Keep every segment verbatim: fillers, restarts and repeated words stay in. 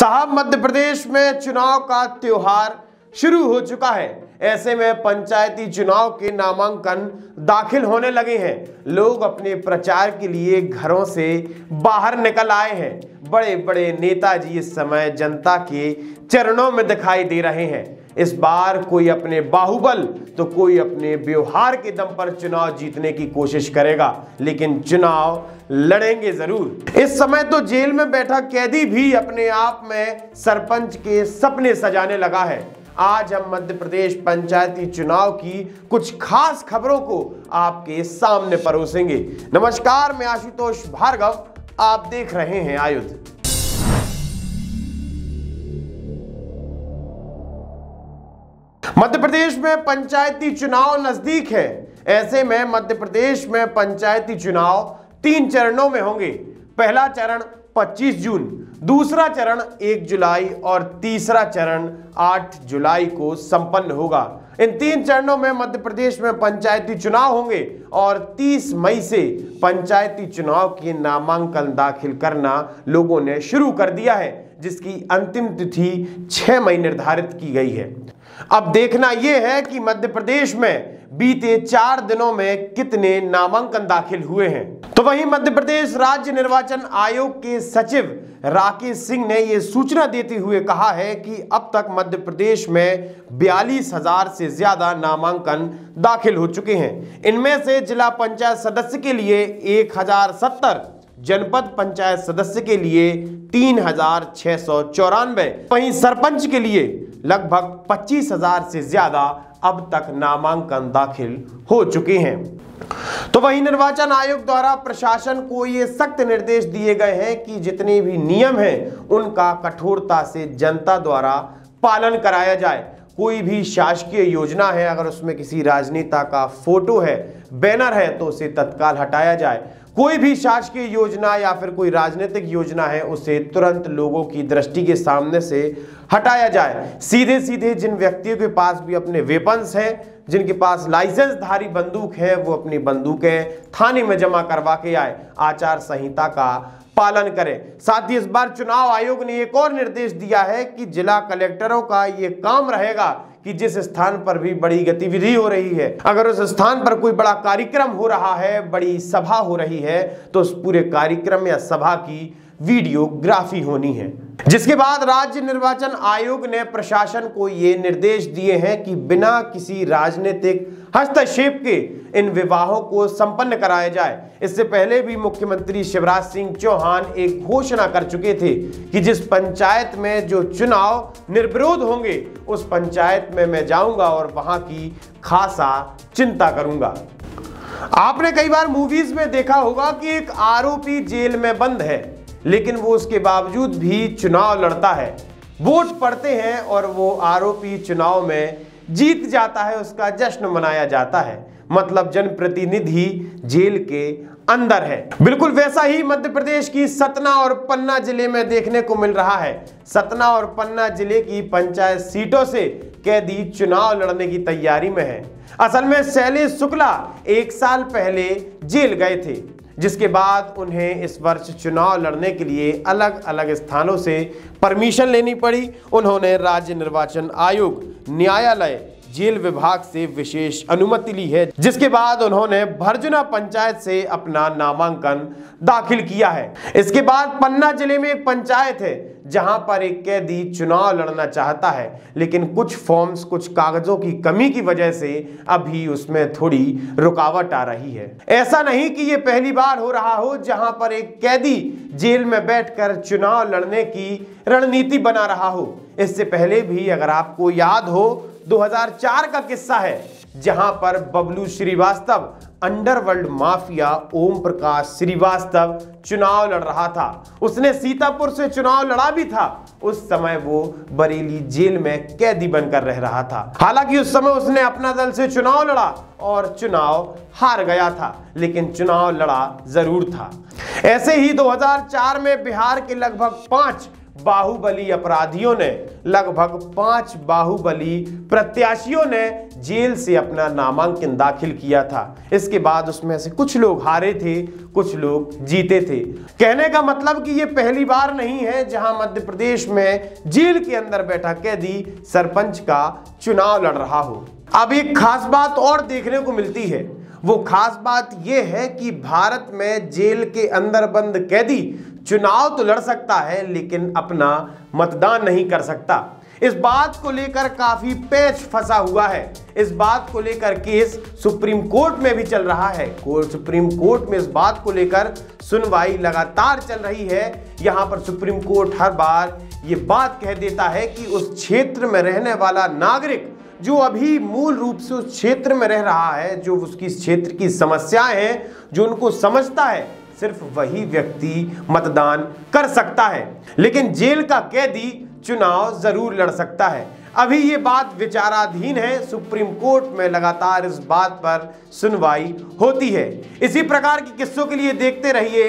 साहब, मध्य प्रदेश में चुनाव का त्योहार शुरू हो चुका है। ऐसे में पंचायती चुनाव के नामांकन दाखिल होने लगे हैं। लोग अपने प्रचार के लिए घरों से बाहर निकल आए हैं। बड़े बड़े नेताजी इस समय जनता के चरणों में दिखाई दे रहे हैं। इस बार कोई अपने बाहुबल तो कोई अपने व्यवहार के दम पर चुनाव जीतने की कोशिश करेगा, लेकिन चुनाव लड़ेंगे जरूर। इस समय तो जेल में बैठा कैदी भी अपने आप में सरपंच के सपने सजाने लगा है। आज हम मध्य प्रदेश पंचायती चुनाव की कुछ खास खबरों को आपके सामने परोसेंगे। नमस्कार, मैं आशुतोष भार्गव, आप देख रहे हैं आयुध। मध्य प्रदेश में पंचायती चुनाव नजदीक है। ऐसे में मध्य प्रदेश में पंचायती चुनाव तीन चरणों में होंगे। पहला चरण पच्चीस जून, दूसरा चरण एक जुलाई और तीसरा चरण आठ जुलाई को संपन्न होगा। इन तीन चरणों में मध्य प्रदेश में पंचायती चुनाव होंगे और तीस मई से पंचायती चुनाव के नामांकन दाखिल करना लोगों ने शुरू कर दिया है, जिसकी अंतिम तिथि छह मई निर्धारित की गई है। अब देखना यह है कि मध्य प्रदेश में बीते चार दिनों में कितने नामांकन दाखिल हुए हैं। तो वहीं मध्य प्रदेश राज्य निर्वाचन आयोग के सचिव राकेश सिंह ने ये सूचना देते हुए कहा है कि अब तक मध्य प्रदेश में बयालीस हजार से ज्यादा नामांकन दाखिल हो चुके हैं। इनमें से जिला पंचायत सदस्य के लिए एक हजार सत्तर, जनपद पंचायत सदस्य के लिए तीन हजार छह सौ चौरानवे, वहीं सरपंच के लिए लगभग पच्चीस हजार से ज्यादा अब तक नामांकन दाखिल हो चुके हैं। तो वहीं निर्वाचन आयोग द्वारा प्रशासन को ये सख्त निर्देश दिए गए हैं कि जितने भी नियम हैं उनका कठोरता से जनता द्वारा पालन कराया जाए। कोई भी शासकीय योजना है, अगर उसमें किसी राजनेता का फोटो है, बैनर है, तो उसे तत्काल हटाया जाए। कोई भी शासकीय योजना या फिर कोई राजनीतिक योजना है, उसे तुरंत लोगों की दृष्टि के सामने से हटाया जाए। सीधे सीधे जिन व्यक्तियों के पास भी अपने वेपन्स हैं, जिनके पास लाइसेंसधारी बंदूक है, वो अपनी बंदूकें थाने में जमा करवा के आए, आचार संहिता का पालन करें। साथ ही इस बार चुनाव आयोग ने एक और निर्देश दिया है कि जिला कलेक्टरों का ये काम रहेगा कि जिस स्थान पर भी बड़ी गतिविधि हो रही है, अगर उस स्थान पर कोई बड़ा कार्यक्रम हो रहा है, बड़ी सभा हो रही है, तो उस पूरे कार्यक्रम या सभा की वीडियोग्राफी होनी है। जिसके बाद राज्य निर्वाचन आयोग ने प्रशासन को ये निर्देश दिए हैं कि बिना किसी राजनीतिक हस्तक्षेप के इन विवाहों को संपन्न कराया जाए। इससे पहले भी मुख्यमंत्री शिवराज सिंह चौहान एक घोषणा कर चुके थे कि जिस पंचायत में जो चुनाव निर्विरोध होंगे उस पंचायत में मैं जाऊंगा और वहां की खासा चिंता करूंगा। आपने कई बार मूवीज में देखा होगा कि एक आरोपी जेल में बंद है, लेकिन वो उसके बावजूद भी चुनाव लड़ता है। वोट पड़ते हैं और वो आरोपी चुनाव में जीत जाता है, उसका जश्न मनाया जाता है। मतलब जनप्रतिनिधि जेल के अंदर है। बिल्कुल वैसा ही मध्य प्रदेश की सतना और पन्ना जिले में देखने को मिल रहा है। सतना और पन्ना जिले की पंचायत सीटों से कैदी चुनाव लड़ने की तैयारी में है। असल में सैली शुक्ला एक साल पहले जेल गए थे, जिसके बाद उन्हें इस वर्ष चुनाव लड़ने के लिए अलग अलग स्थानों से परमिशन लेनी पड़ी। उन्होंने राज्य निर्वाचन आयोग, न्यायालय, जेल विभाग से विशेष अनुमति ली है, जिसके बाद उन्होंने भरजुना पंचायत से अपना नामांकन दाखिल किया है। इसके बाद पन्ना जिले में एक पंचायत है जहां पर एक कैदी चुनाव लड़ना चाहता है, लेकिन कुछ फॉर्म्स, कुछ कागजों की कमी की वजह से अभी उसमें थोड़ी रुकावट आ रही है। ऐसा नहीं कि ये पहली बार हो रहा हो जहां पर एक कैदी जेल में बैठकर चुनाव लड़ने की रणनीति बना रहा हो। इससे पहले भी, अगर आपको याद हो, दो हजार चार का किस्सा है जहां पर बबलू श्रीवास्तव, अंडरवर्ल्ड माफिया ओम प्रकाश श्रीवास्तव, चुनाव लड़ रहा था। उसने सीतापुर से चुनाव लड़ा भी था। उस समय वो बरेली जेल में कैदी बनकर रह रहा था। हालांकि उस समय उसने अपना दल से चुनाव लड़ा और चुनाव हार गया था, लेकिन चुनाव लड़ा जरूर था। ऐसे ही दो हजार चार में बिहार के लगभग पांच बाहुबली अपराधियों ने, लगभग पांच बाहुबली प्रत्याशियों ने जेल से अपना नामांकन दाखिल किया था। इसके बाद उसमें से कुछ लोग हारे थे, कुछ लोग जीते थे। कहने का मतलब कि ये पहली बार नहीं है जहां मध्य प्रदेश में जेल के अंदर बैठा कैदी सरपंच का चुनाव लड़ रहा हो। अब एक खास बात और देखने को मिलती है, वो खास बात यह है कि भारत में जेल के अंदर बंद कैदी चुनाव तो लड़ सकता है लेकिन अपना मतदान नहीं कर सकता। इस बात को लेकर काफी पैच फंसा हुआ है। इस बात को लेकर केस सुप्रीम कोर्ट में भी चल रहा है। कोर्ट सुप्रीम कोर्ट में इस बात को लेकर सुनवाई लगातार चल रही है। यहाँ पर सुप्रीम कोर्ट हर बार ये बात कह देता है कि उस क्षेत्र में रहने वाला नागरिक जो अभी मूल रूप से उस क्षेत्र में रह रहा है, जो उसकी क्षेत्र की समस्याएं हैं, जो उनको समझता है, सिर्फ वही व्यक्ति मतदान कर सकता है, लेकिन जेल का कैदी चुनाव जरूर लड़ सकता है। अभी ये बात विचाराधीन है, सुप्रीम कोर्ट में लगातार इस बात पर सुनवाई होती है। इसी प्रकार के किस्सों के लिए देखते रहिए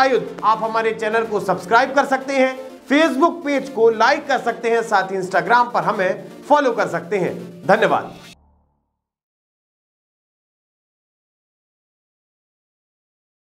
आयुध। आप हमारे चैनल को सब्सक्राइब कर सकते हैं, फेसबुक पेज को लाइक कर सकते हैं, साथ ही इंस्टाग्राम पर हमें फॉलो कर सकते हैं। धन्यवाद।